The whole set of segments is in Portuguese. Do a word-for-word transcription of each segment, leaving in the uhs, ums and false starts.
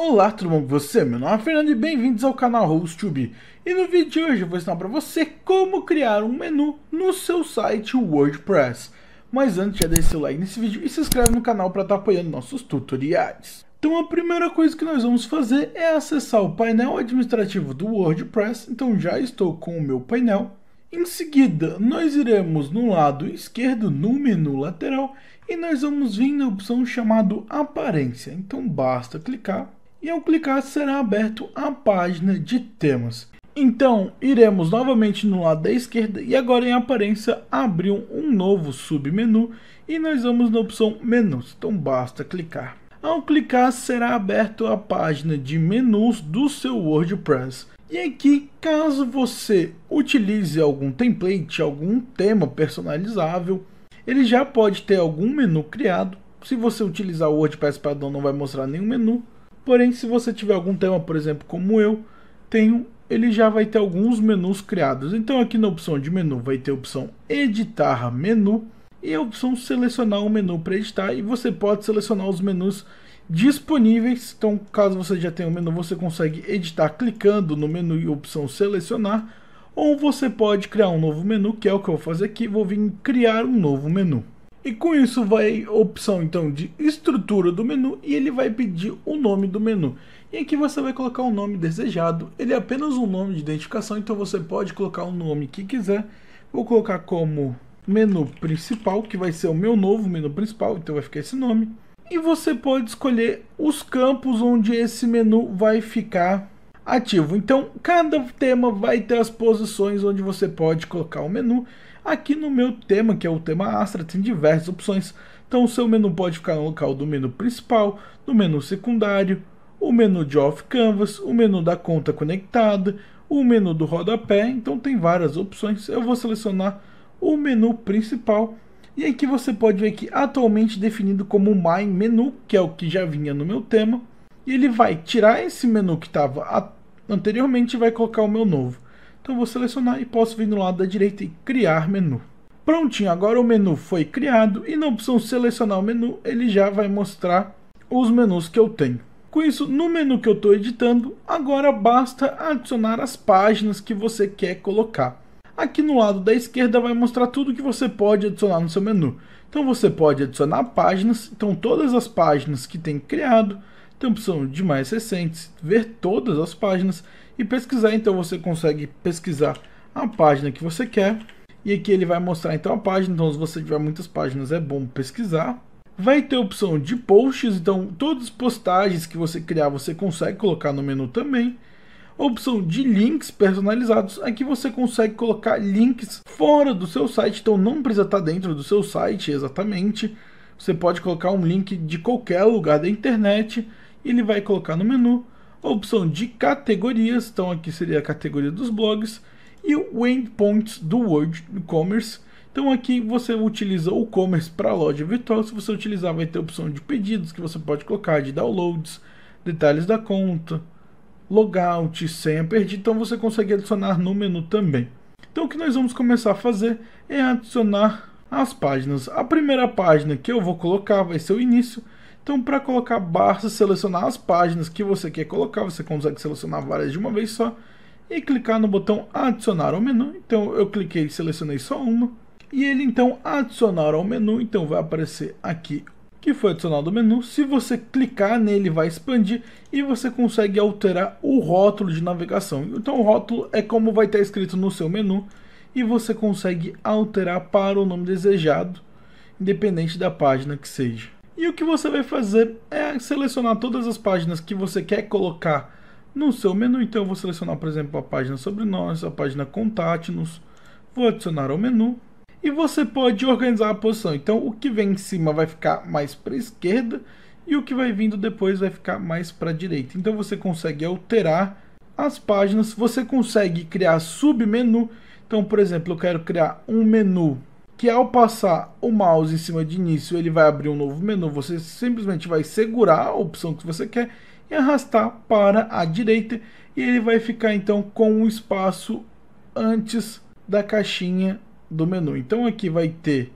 Olá, tudo bom com você? Meu nome é Fernando e bem-vindos ao canal Host to B. E no vídeo de hoje eu vou ensinar para você como criar um menu no seu site WordPress. Mas antes, já deixa seu like nesse vídeo e se inscreve no canal para estar tá apoiando nossos tutoriais. Então a primeira coisa que nós vamos fazer é acessar o painel administrativo do WordPress. Então já estou com o meu painel. Em seguida, nós iremos no lado esquerdo, no menu lateral, e nós vamos vir na opção chamada Aparência. Então basta clicar. E ao clicar será aberto a página de temas. Então iremos novamente no lado da esquerda e agora em aparência abrir um novo submenu e nós vamos na opção menus. Então basta clicar. Ao clicar será aberto a página de menus do seu WordPress. E aqui, caso você utilize algum template, algum tema personalizável, ele já pode ter algum menu criado. Se você utilizar o WordPress padrão não vai mostrar nenhum menu. Porém, se você tiver algum tema, por exemplo, como eu tenho, ele já vai ter alguns menus criados. Então aqui na opção de menu vai ter a opção editar menu e a opção selecionar um menu para editar. E você pode selecionar os menus disponíveis. Então caso você já tenha um menu, você consegue editar clicando no menu e opção selecionar. Ou você pode criar um novo menu, que é o que eu vou fazer aqui. Vou vir criar um novo menu. E com isso vai a opção então de estrutura do menu e ele vai pedir o nome do menu. E aqui você vai colocar o nome desejado, ele é apenas um nome de identificação, então você pode colocar o nome que quiser. Vou colocar como menu principal, que vai ser o meu novo menu principal, então vai ficar esse nome. E você pode escolher os campos onde esse menu vai ficar ativo. Então cada tema vai ter as posições onde você pode colocar o menu. Aqui no meu tema, que é o tema Astra, tem diversas opções. Então o seu menu pode ficar no local do menu principal, do menu secundário, o menu de Off Canvas, o menu da conta conectada, o menu do rodapé. Então tem várias opções. Eu vou selecionar o menu principal. E aqui você pode ver que atualmente definido como My Menu, que é o que já vinha no meu tema. E ele vai tirar esse menu que estava anteriormente e vai colocar o meu novo. Então vou selecionar e posso vir no lado da direita e criar menu. Prontinho, agora o menu foi criado e na opção selecionar o menu ele já vai mostrar os menus que eu tenho. Com isso, no menu que eu estou editando, agora basta adicionar as páginas que você quer colocar. Aqui no lado da esquerda vai mostrar tudo que você pode adicionar no seu menu. Então você pode adicionar páginas, então todas as páginas que tem criado. Tem a opção de mais recentes, ver todas as páginas e pesquisar. Então você consegue pesquisar a página que você quer. E aqui ele vai mostrar então a página. Então se você tiver muitas páginas é bom pesquisar. Vai ter a opção de posts. Então todas as postagens que você criar você consegue colocar no menu também. A opção de links personalizados. Aqui você consegue colocar links fora do seu site. Então não precisa estar dentro do seu site exatamente. Você pode colocar um link de qualquer lugar da internet. Ele vai colocar no menu a opção de categorias, então aqui seria a categoria dos blogs e o endpoints do WooCommerce. Então aqui você utiliza o commerce para loja virtual. Se você utilizar vai ter a opção de pedidos que você pode colocar, de downloads, detalhes da conta, logout, senha perdida. Então você consegue adicionar no menu também. Então o que nós vamos começar a fazer é adicionar as páginas. A primeira página que eu vou colocar vai ser o início. Então para colocar, basta selecionar as páginas que você quer colocar, você consegue selecionar várias de uma vez só e clicar no botão adicionar ao menu. Então eu cliquei e selecionei só uma e ele então adicionar ao menu, então vai aparecer aqui que foi adicionado ao menu. Se você clicar nele vai expandir e você consegue alterar o rótulo de navegação. Então o rótulo é como vai estar escrito no seu menu e você consegue alterar para o nome desejado, independente da página que seja. E o que você vai fazer é selecionar todas as páginas que você quer colocar no seu menu. Então eu vou selecionar, por exemplo, a página sobre nós, a página contátios, vou adicionar ao menu. E você pode organizar a posição. Então o que vem em cima vai ficar mais para a esquerda e o que vai vindo depois vai ficar mais para a direita. Então você consegue alterar as páginas, você consegue criar submenu. Então, por exemplo, eu quero criar um menu que ao passar o mouse em cima de início, ele vai abrir um novo menu. Você simplesmente vai segurar a opção que você quer e arrastar para a direita. E ele vai ficar então com um espaço antes da caixinha do menu. Então aqui vai ter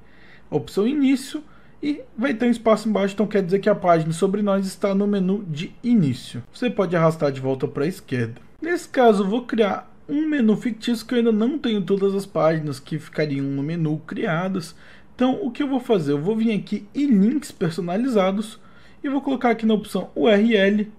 a opção início e vai ter um espaço embaixo, então quer dizer que a página sobre nós está no menu de início. Você pode arrastar de volta para a esquerda. Nesse caso, eu vou criar um menu fictício, que eu ainda não tenho todas as páginas que ficariam no menu criadas. Então, o que eu vou fazer? Eu vou vir aqui em links personalizados e vou colocar aqui na opção U R L.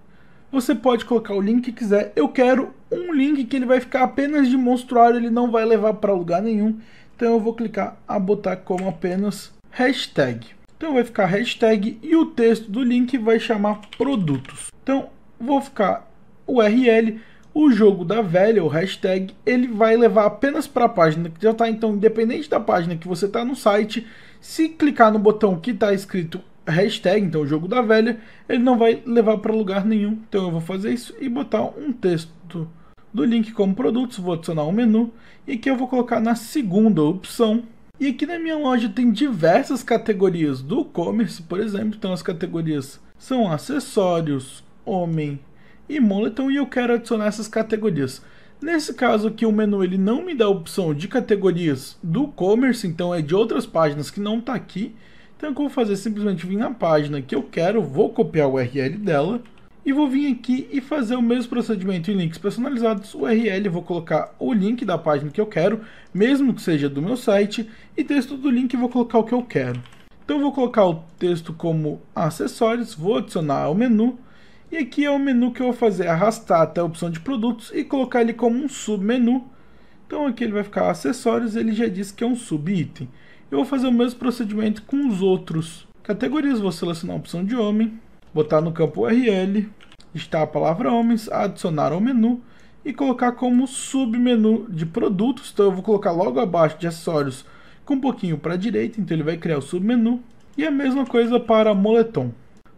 Você pode colocar o link que quiser. Eu quero um link que ele vai ficar apenas de monstruário, ele não vai levar para lugar nenhum. Então eu vou clicar a botar como apenas hashtag. Então vai ficar hashtag e o texto do link vai chamar produtos. Então vou ficar U R L, o jogo da velha, o hashtag, ele vai levar apenas para a página que já está. Então, independente da página que você está no site, se clicar no botão que está escrito hashtag, então o jogo da velha, ele não vai levar para lugar nenhum. Então eu vou fazer isso e botar um texto do link como produtos, vou adicionar um menu e aqui eu vou colocar na segunda opção. E aqui na minha loja tem diversas categorias do WooCommerce, por exemplo. Então as categorias são acessórios, homem e moletom, e eu quero adicionar essas categorias. Nesse caso aqui o menu ele não me dá a opção de categorias do WooCommerce, então é de outras páginas que não está aqui. Então o que eu vou fazer? Simplesmente vir na página que eu quero, vou copiar o U R L dela e vou vir aqui e fazer o mesmo procedimento em links personalizados. U R L, vou colocar o link da página que eu quero, mesmo que seja do meu site, e texto do link vou colocar o que eu quero. Então eu vou colocar o texto como acessórios, vou adicionar ao menu e aqui é o menu que eu vou fazer arrastar até a opção de produtos e colocar ele como um submenu. Então aqui ele vai ficar acessórios, ele já disse que é um subitem. Eu vou fazer o mesmo procedimento com os outros categorias. Vou selecionar a opção de homem, botar no campo U R L, está a palavra homens, adicionar ao menu e colocar como submenu de produtos. Então eu vou colocar logo abaixo de acessórios com um pouquinho para a direita, então ele vai criar o submenu. E a mesma coisa para moletom.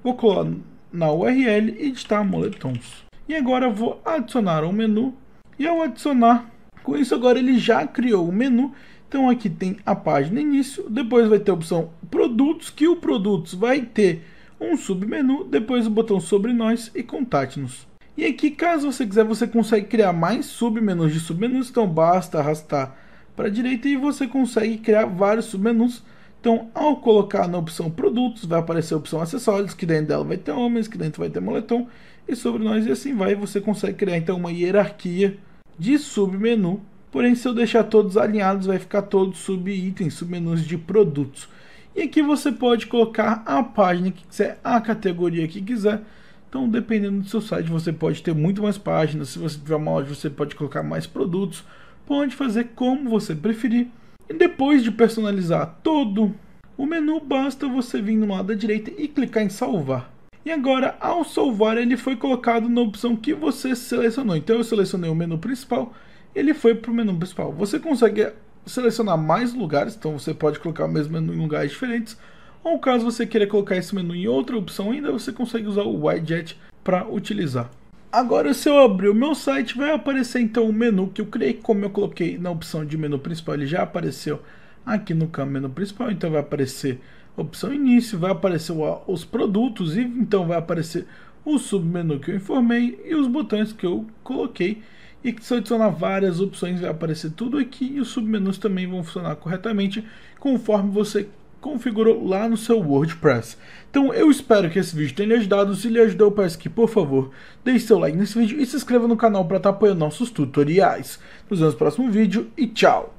Vou colar na U R L e editar moletons. E agora eu vou adicionar ao menu e ao adicionar, com isso agora ele já criou o menu. Então aqui tem a página início, depois vai ter a opção produtos, que o produtos vai ter um submenu, depois o botão sobre nós e contate-nos. E aqui, caso você quiser, você consegue criar mais submenus de submenus, então basta arrastar para a direita e você consegue criar vários submenus. Então ao colocar na opção produtos, vai aparecer a opção acessórios, que dentro dela vai ter homens, que dentro vai ter moletom e sobre nós, e assim vai. Você consegue criar então uma hierarquia de submenu. Porém, se eu deixar todos alinhados, vai ficar todos sub-itens, submenus de produtos. E aqui você pode colocar a página que quiser, a categoria que quiser. Então, dependendo do seu site, você pode ter muito mais páginas. Se você tiver uma loja, você pode colocar mais produtos. Pode fazer como você preferir. E depois de personalizar todo o menu, basta você vir no lado da direita e clicar em salvar. E agora, ao salvar, ele foi colocado na opção que você selecionou. Então, eu selecionei o menu principal. Ele foi para o menu principal. Você consegue selecionar mais lugares, então você pode colocar o mesmo menu em lugares diferentes, ou caso você queira colocar esse menu em outra opção ainda, você consegue usar o widget para utilizar. Agora, se eu abrir o meu site, vai aparecer então o menu que eu criei. Como eu coloquei na opção de menu principal, ele já apareceu aqui no campo menu principal, então vai aparecer a opção início, vai aparecer os produtos, e então vai aparecer o submenu que eu informei e os botões que eu coloquei. E que se eu adicionar várias opções, vai aparecer tudo aqui, e os submenus também vão funcionar corretamente conforme você configurou lá no seu WordPress. Então eu espero que esse vídeo tenha lhe ajudado. Se lhe ajudou, eu peço que, por favor, deixe seu like nesse vídeo e se inscreva no canal para estar apoiando nossos tutoriais. Nos vemos no próximo vídeo e tchau!